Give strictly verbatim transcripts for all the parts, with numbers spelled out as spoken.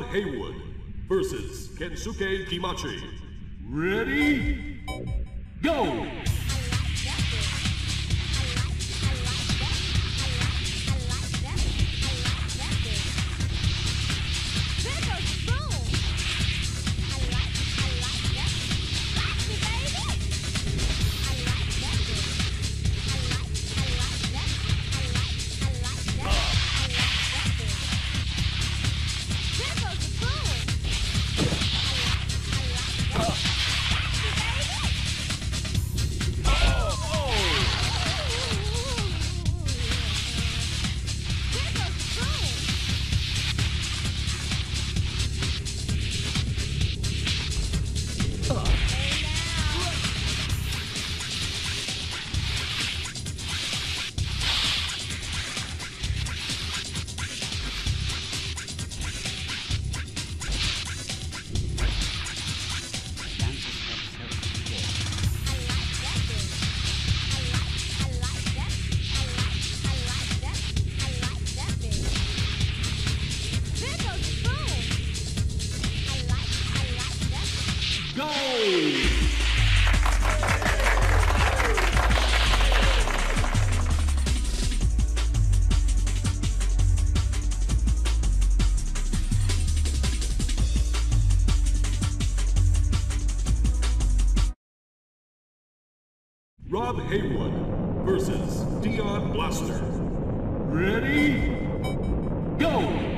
Rob Haywood versus Kensuke Kimachi. Ready? Go! Rob Haywood versus Dion Blaster. Ready? Go!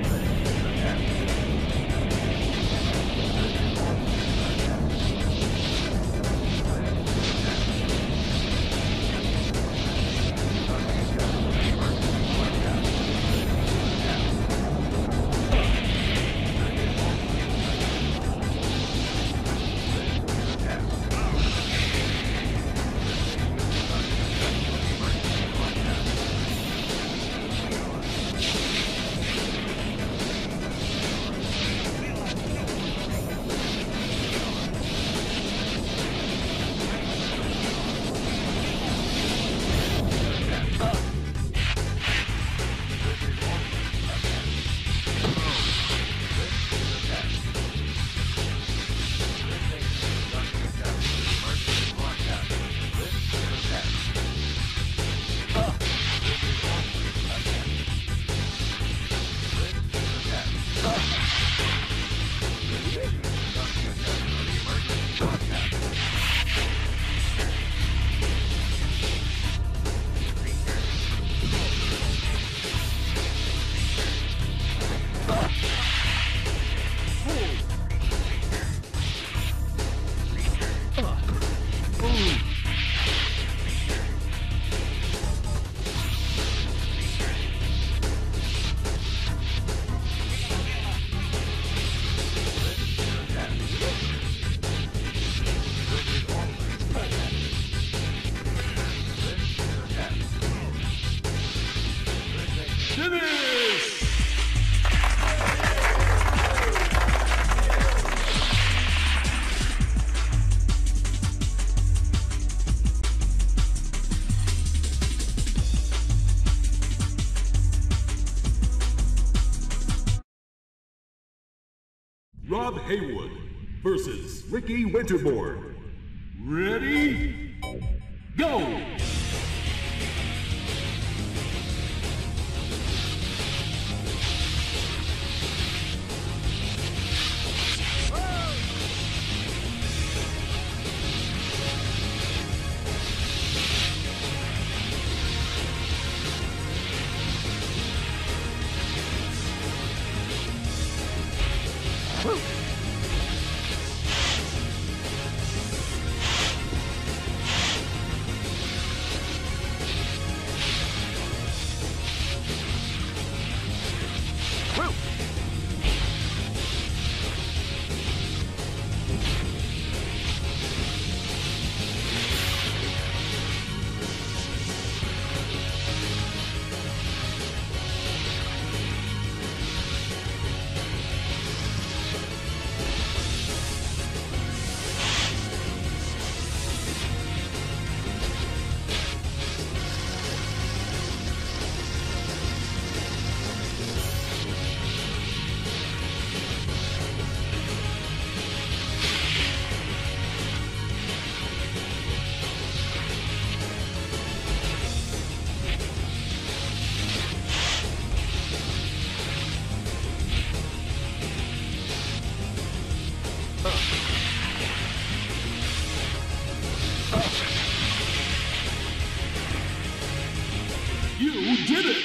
Rob Haywood versus Ricky Winterborn. Ready? Go! did it!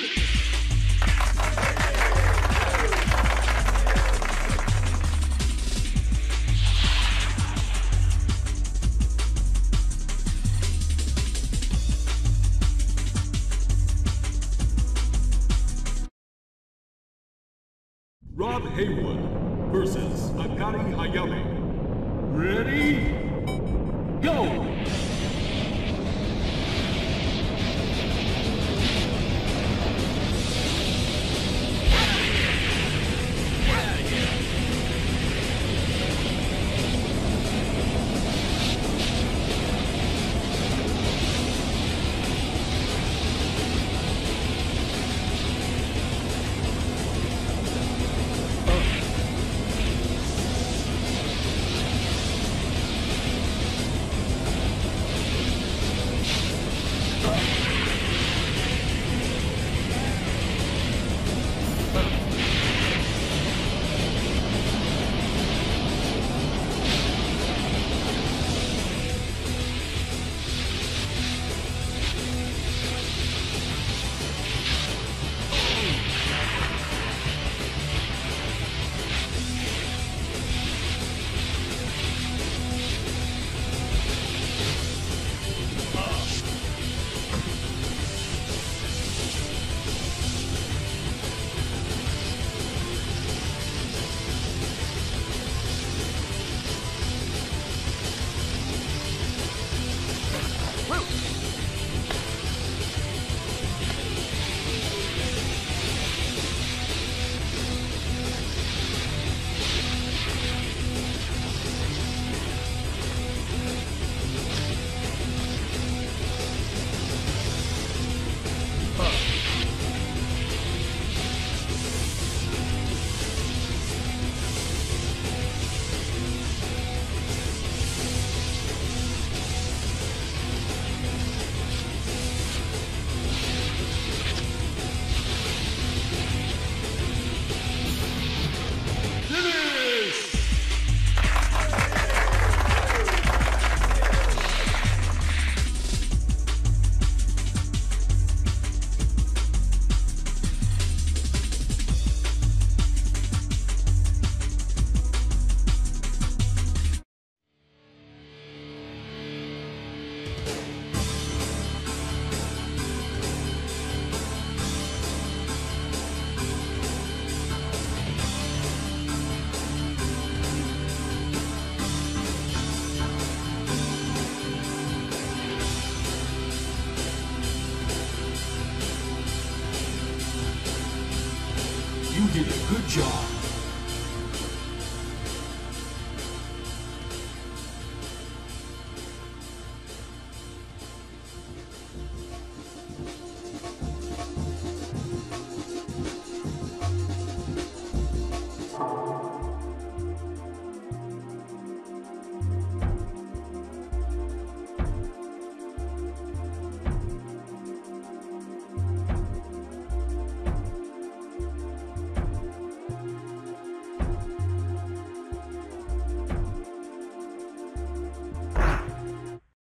Rob Haywood versus Akari Hayami. Ready? Go! Did a good job.